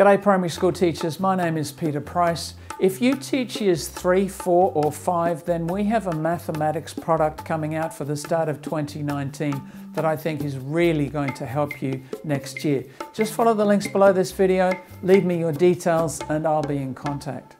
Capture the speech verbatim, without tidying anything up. G'day primary school teachers, my name is Peter Price. If you teach years three, four or five, then we have a mathematics product coming out for the start of twenty nineteen that I think is really going to help you next year. Just follow the links below this video, leave me your details and I'll be in contact.